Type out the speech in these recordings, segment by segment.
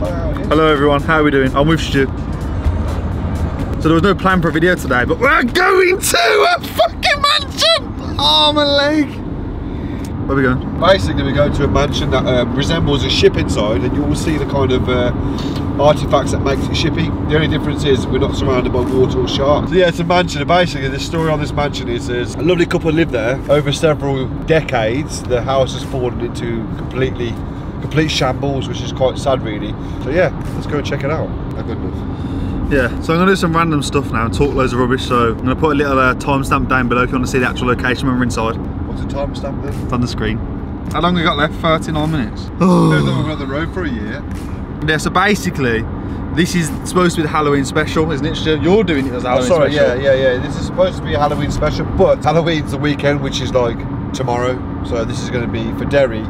Hello everyone, how are we doing? I'm with Stu. So there was no plan for a video today, but we're going to a fucking mansion! Arm and leg! Where are we going? Basically we go to a mansion that resembles a ship inside, and you will see the kind of artifacts that makes it shippy. The only difference is we're not surrounded by water or sharks. So yeah, it's a mansion. Basically the story on this mansion is there's a lovely couple lived there. Over several decades the house has fallen into complete shambles, which is quite sad really. So yeah, let's go and check it out. Yeah, so I'm going to do some random stuff now and talk loads of rubbish, so I'm going to put a little timestamp down below if you want to see the actual location when we're inside. What's the timestamp then? It's on the screen. How long have we got left? 39 minutes. Oh. We've been on the road for a year. Yeah, so basically, this is supposed to be the Halloween special, isn't it, Stu? You're doing it as a Halloween special. Yeah. This is supposed to be a Halloween special, but Halloween's the weekend, which is like tomorrow. So this is going to be, for Derry,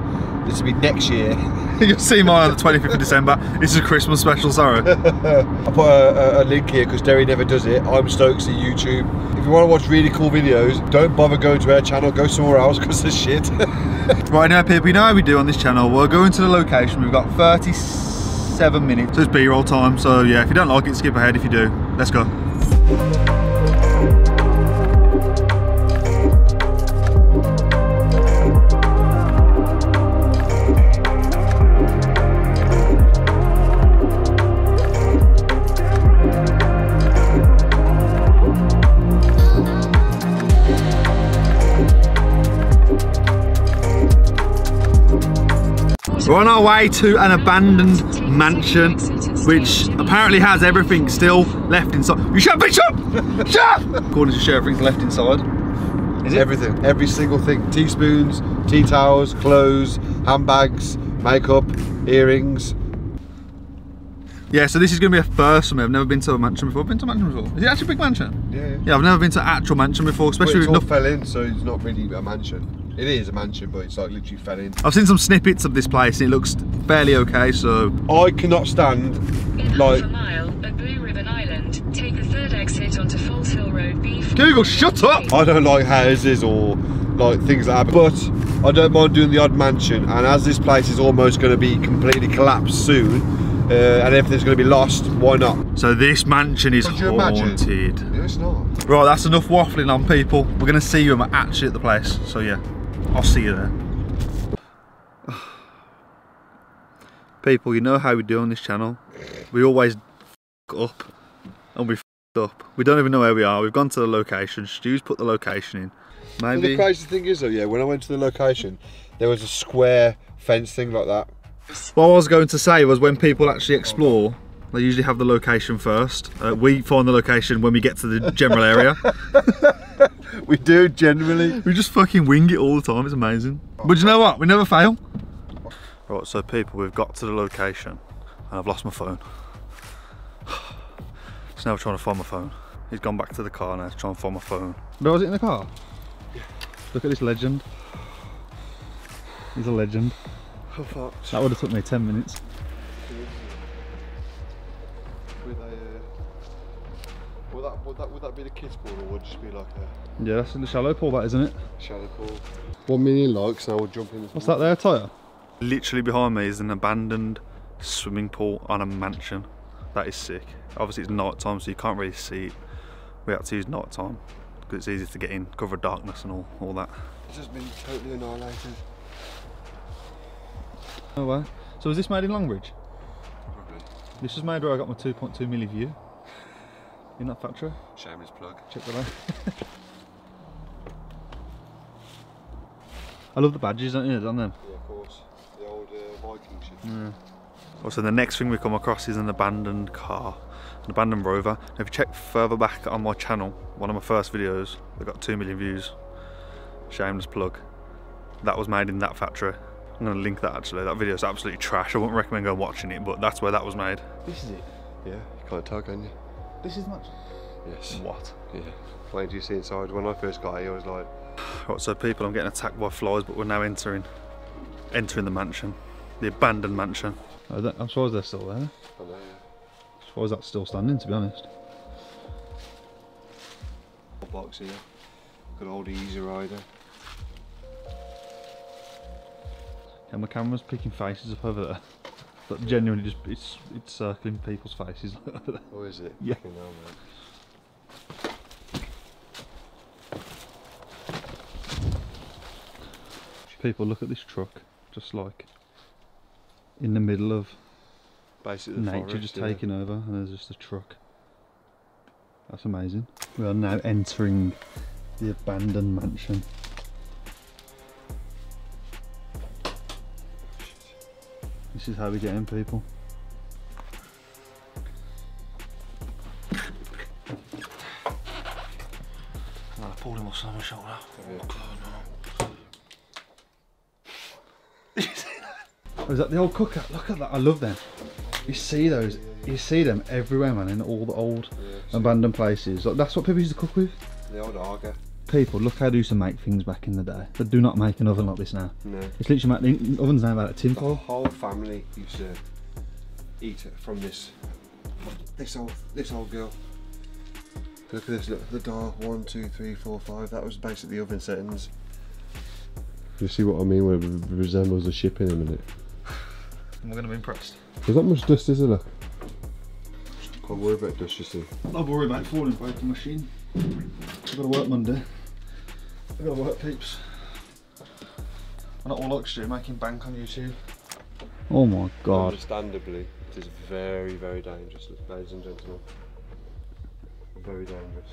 this will be next year. You'll see mine on the 25th of December. This is a Christmas special, sorry. I'll put a link here because Derry never does it. I'm Stokes at YouTube. If you want to watch really cool videos, don't bother going to our channel, go somewhere else because there's shit. Right now, people, you know how we do on this channel. We're going to the location. We've got 37 minutes. So it's B-roll time. So yeah, if you don't like it, skip ahead. If you do, let's go. We're on our way to an abandoned mansion, which apparently has everything still left inside. You shut up, bitch, shut up! Shut up! According to Stu, everything's left inside. Is it? Everything, every single thing. Teaspoons, tea towels, clothes, handbags, makeup, earrings. Yeah, so this is going to be a first for me. I've never been to a mansion before. I've been to a mansion before. Is it actually a big mansion? Yeah. Yeah, I've never been to an actual mansion before, especially with nothing. Fell in, so it's not really a mansion. It is a mansion, but it's like literally fell in. I've seen some snippets of this place and it looks fairly okay, so... I cannot stand, in like... half a mile, at Blue Island, take the third exit onto False Hill Road, B4... Google, shut up! I don't like houses or like things like that, but I don't mind doing the odd mansion, and as this place is almost going to be completely collapsed soon, and everything's going to be lost, why not? So this mansion is haunted. No, it's not. Right, that's enough waffling on, people. We're going to see you actually at the place, so yeah. I'll see you there. People, you know how we do on this channel. We always f*** up, and we f***ed up. We don't even know where we are. We've gone to the location. Stu's put the location in. Maybe. And the crazy thing is though, yeah, when I went to the location, there was a square fence thing like that. What I was going to say was when people actually explore, they usually have the location first. We find the location when we get to the general area. We do, generally. We just fucking wing it all the time, it's amazing. But you know what, we never fail. Right, so people, we've got to the location and I've lost my phone. So now we're trying to find my phone. He's gone back to the car now to try and find my phone. But was it in the car? Yeah. Look at this legend. He's a legend. Oh fuck. That would have took me 10 minutes. Would that be the kids pool or would it just be like a... Yeah, that's in the shallow pool that, isn't it? Shallow pool. 1 million likes and I would jump in. What's that there, tyre? Literally behind me is an abandoned swimming pool on a mansion. That is sick. Obviously it's night time so you can't really see it. We had to use night time because it's easy to get in, cover darkness and all that. It's just been totally annihilated. No way. So was this made in Longbridge? Probably. This was made where I got my 2.2 milli view. In that factory. Shameless plug. Check that out. I love the badges, don't you, on them? Yeah, of course. The old Viking ship. Yeah. Also, the next thing we come across is an abandoned car, an abandoned Rover. And if you check further back on my channel, one of my first videos, they got 2 million views. Shameless plug. That was made in that factory. I'm going to link that actually. That video is absolutely trash. I wouldn't recommend going watching it, but that's where that was made. This is it. Yeah, you can't tell, can you? This is much. Yes. What? Yeah. Wait till you see inside. When I first got here, I was like... Right, so people, I'm getting attacked by flies, but we're now entering the mansion. The abandoned mansion. I'm surprised they're still there. I know, yeah. I'm surprised that's still standing, to be honest. Box here. Good old Easy Rider. Yeah, my camera's picking faces up over there. That genuinely just it's circling people's faces. Oh, is it? Yeah. Fucking hell, man. People look at this truck, just like in the middle of basically nature forest, just taking over, and there's just a truck. That's amazing. We are now entering the abandoned mansion. This is how we get in, people. I'm pulling my son on my shoulder. Oh, is that the old cooker? Look at that, I love them. You see those, you see them everywhere, man, in all the old abandoned places. Like, that's what people used to cook with. The old Arga. People, look how they used to make things back in the day. They do not make an oven like this now. No. It's literally, the oven's now about a tin foil. The whole family used to eat from this old girl. Look at this, look at the door, 1, 2, 3, 4, 5. That was basically the oven settings. You see what I mean when it resembles a ship in a minute? I'm going to be impressed. There's not much dust, is there? Can't worry about dust, you see. I'm not worried about falling by the machine. I've got to work Monday. I've got to work, peeps. I'm not all like Stu making bank on YouTube. Oh my God. Understandably, it is very, very dangerous, ladies and gentlemen. Very dangerous.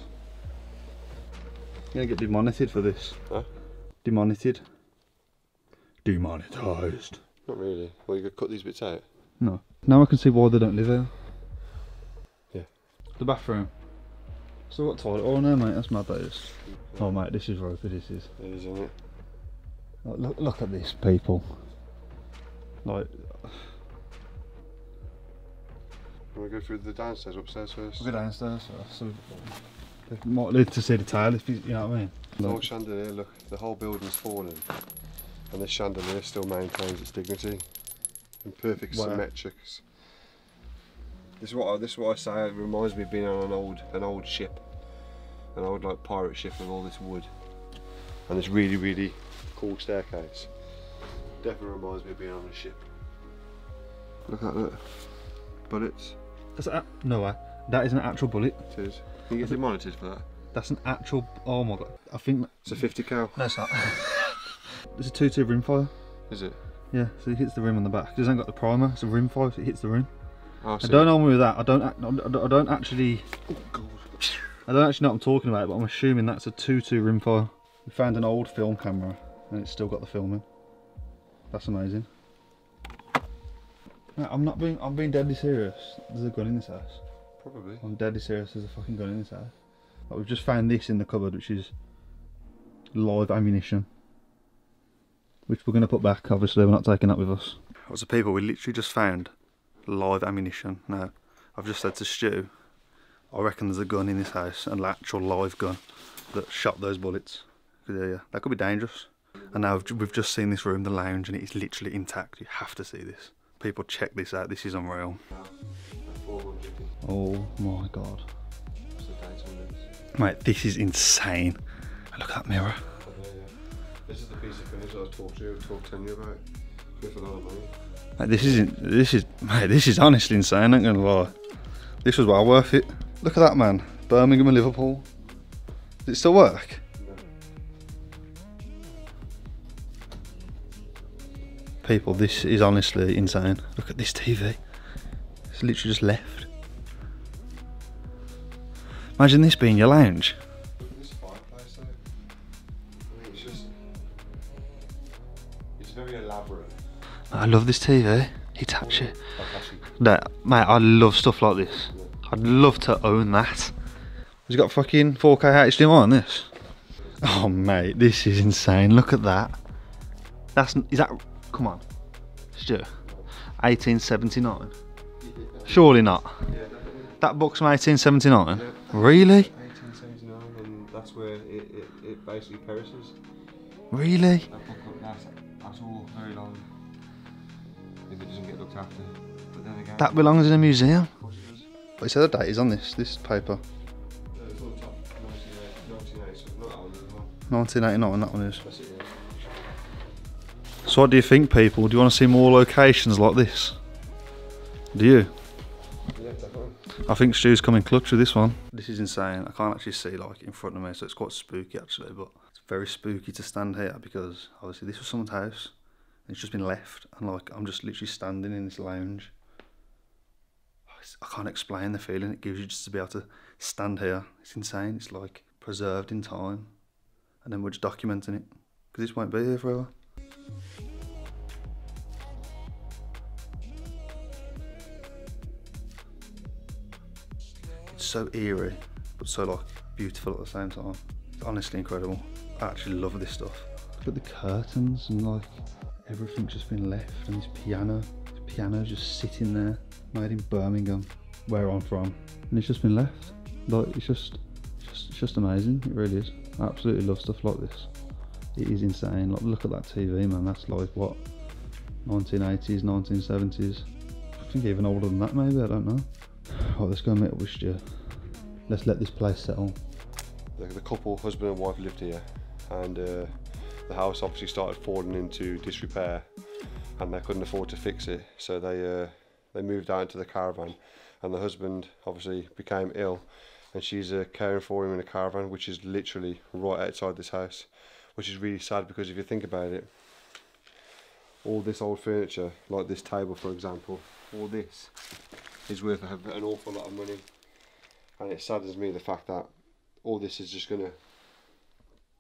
You're going to get demonetised for this. Huh? Demonetised. Demonetised. Not really. Well, you could cut these bits out. No. Now I can see why they don't live here. Yeah. The bathroom. So what toilet? Oh no, mate, that's mad, that is. Yeah. Oh mate, this is ropey, this is. It is, isn't it? Look at this, people. Like. Can we go through the downstairs, upstairs first? We'll go downstairs first. So they might live to see the tail, if you know what I mean. The whole chandelier, look, the whole building's fallen. And this chandelier still maintains its dignity in perfect symmetrics. This is what I say. It reminds me of being on an old ship, an old like pirate ship with all this wood and this really, really cool staircase. Definitely reminds me of being on a ship. Look at that bullets. That's a, no way. That is an actual bullet. It is. Can you get monitored for that? That's an actual. Oh my God. I think it's a 50 cal. No, it's not. It's a 2-2 rim fire. Is it? Yeah, so it hits the rim on the back. It hasn't got the primer, it's a rim fire, so it hits the rim. Oh, I don't know with that. I don't actually. Oh God. I don't actually know what I'm talking about, but I'm assuming that's a 2-2 rim fire. We found an old film camera, and it's still got the film in. That's amazing. Mate, I'm being deadly serious. There's a gun in this house. Probably. I'm deadly serious. There's a fucking gun in this house. Like, we've just found this in the cupboard, which is live ammunition, which we're going to put back, obviously, we're not taking that with us. So people, we literally just found live ammunition. Now, I've just said to Stu, I reckon there's a gun in this house, an actual live gun, that shot those bullets. Yeah, that could be dangerous. And now we've just seen this room, the lounge, and it is literally intact. You have to see this. People, check this out, this is unreal. Oh my God. Mate, this is insane. Look at that mirror. This is the piece of furniture that I was talking to you about. With a lot of money. Mate, this is honestly insane, I ain't gonna lie. This was well worth it. Look at that, man. Birmingham and Liverpool. Does it still work? No. People, this is honestly insane. Look at this TV. It's literally just left. Imagine this being your lounge. I love this TV, Hitachi. No, mate, I love stuff like this. I'd love to own that. It's got fucking 4K HDMI on this. Oh mate, this is insane, look at that. Is that, come on, Stu, 1879? Surely not. That book's from 1879? Really? 1879, and that's where it basically perishes. Really? That book up last, that's all very long. If it doesn't get looked after, but then again, that belongs in a museum. Of course it does. But it's other date is on this paper. No, it's on top. 1989, and that one is. That's it, yeah. So what do you think, people? Do you want to see more locations like this? Do you? Yeah, definitely. I think Stu's coming clutch with this one. This is insane. I can't actually see like in front of me, so it's quite spooky actually, but it's very spooky to stand here because obviously this was someone's house and it's just been left, and like I'm just literally standing in this lounge. I can't explain the feeling it gives you just to be able to stand here. It's insane. It's like preserved in time, and then we're just documenting it because this won't be here forever. It's so eerie but so like beautiful at the same time. It's honestly incredible. I actually love this stuff. Look at the curtains and like everything's just been left, and this piano just sitting there, made in Birmingham where I'm from, and it's just been left. Like it's just amazing. It really is. I absolutely love stuff like this. It is insane. Like look at that TV, man. That's like what, 1980s, 1970s. I think even older than that maybe, I don't know. Oh, let's go and meet up with Stu. Let's let this place settle. The couple, husband and wife, lived here, and the house obviously started falling into disrepair and they couldn't afford to fix it, so they moved out into the caravan, and the husband obviously became ill, and she's caring for him in a caravan which is literally right outside this house, which is really sad because if you think about it, all this old furniture, like this table for example, all this is worth an awful lot of money, and it saddens me the fact that all this is just going to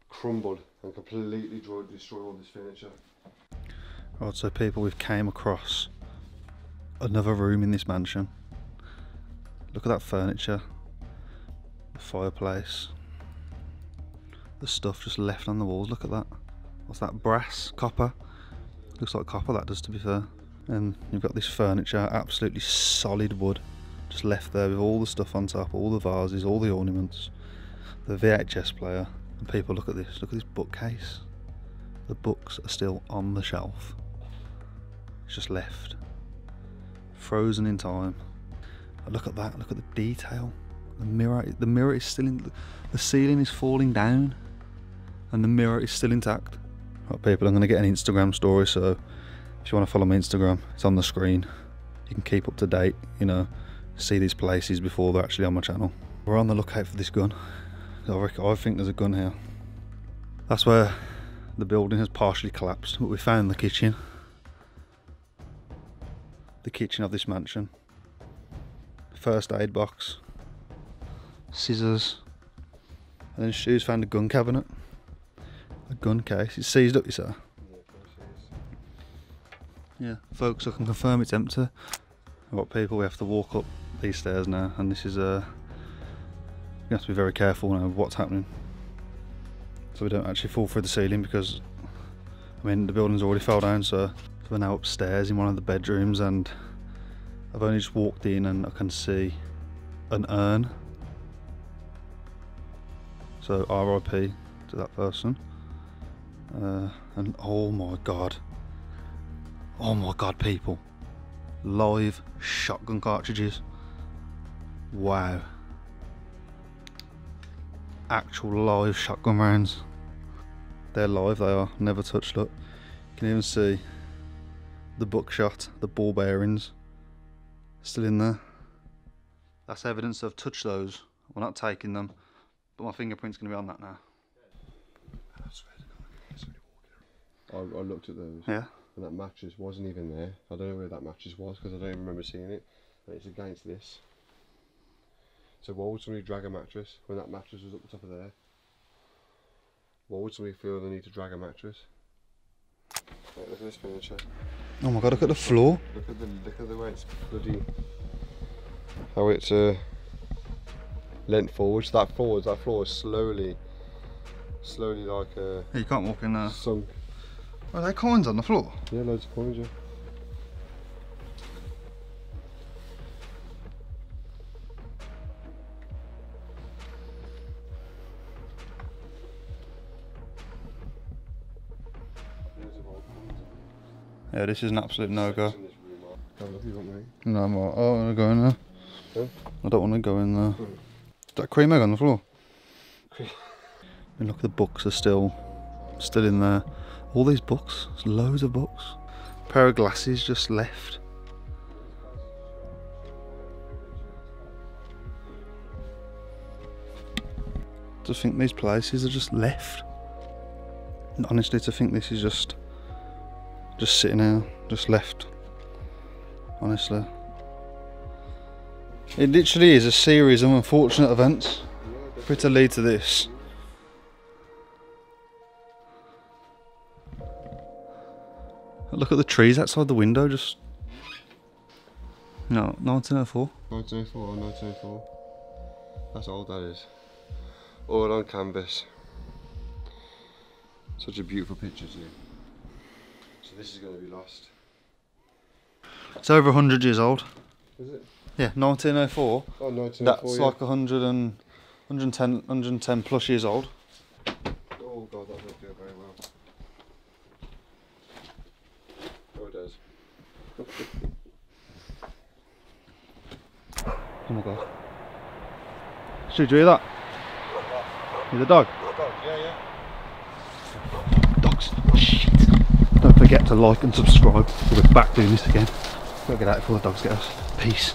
crumble and completely destroy all this furniture. Right, so people, we've came across another room in this mansion. Look at that furniture, the fireplace, the stuff just left on the walls. Look at that. What's that? Brass? Copper? Looks like copper, that does, to be fair. And you've got this furniture, absolutely solid wood, just left there with all the stuff on top, all the vases, all the ornaments, the VHS player. And people, look at this bookcase. The books are still on the shelf. It's just left, frozen in time. But look at that, look at the detail. The mirror is still in, the ceiling is falling down and the mirror is still intact. Right people, I'm gonna get an Instagram story, so if you wanna follow my Instagram, it's on the screen. You can keep up to date, you know, see these places before they're actually on my channel. We're on the lookout for this gun. I think there's a gun here. That's where the building has partially collapsed, but we found the kitchen. The kitchen of this mansion. First aid box. Scissors. And then Stu's found a gun cabinet. A gun case. It's seized up, you sir? Yeah, folks, I can confirm it's empty. Right people, we have to walk up these stairs now, and this is a... You have to be very careful now of what's happening, so we don't actually fall through the ceiling, because I mean the building's already fell down. So we're now upstairs in one of the bedrooms, and I've only just walked in and I can see an urn, so RIP to that person. And oh my god people, live shotgun cartridges. Wow, actual live shotgun rounds. They're live, they are, never touched. Look, you can even see the buckshot, the ball bearings still in there. That's evidence I've touched those. We're not taking them, but my fingerprint's gonna be on that now. I looked at those, yeah, and that mattress wasn't even there. I don't know where that mattress was because I don't even remember seeing it, and it's against this. So why would somebody drag a mattress when that mattress was up the top of there? Why would somebody feel the need to drag a mattress? Look at this furniture. Oh my god, look at the floor. Look at the way it's bloody... How it's leant forward. So that floor is slowly like... you can't walk in there. Sunk. Are there coins on the floor? Yeah, loads of coins, yeah. Yeah, this is an absolute no-go. No, I'm all right. Oh, I want to go in there. Huh? I don't want to go in there. Hmm. Is that cream egg on the floor? And look, the books are still in there. All these books, there's loads of books. A pair of glasses just left. to think these places are just left. And honestly, to think this is just sitting out, just left. Honestly. It literally is a series of unfortunate events which lead to this. Look at the trees outside the window, just... No, 1904. 1904, 1904. That's old, that is. All on canvas. Such a beautiful picture too. So this is going to be lost. It's over 100 years old. Is it? Yeah, 1904. Oh, 1904, that's yeah. Like 110 plus years old. Oh God, that doesn't go very well. Oh, it does. Oh my God. Should we do that? You're the dog? Dog, yeah, yeah. Dogs, shit. Don't forget to like and subscribe. We'll be back doing this again. We'll get out before the dogs get us. Peace.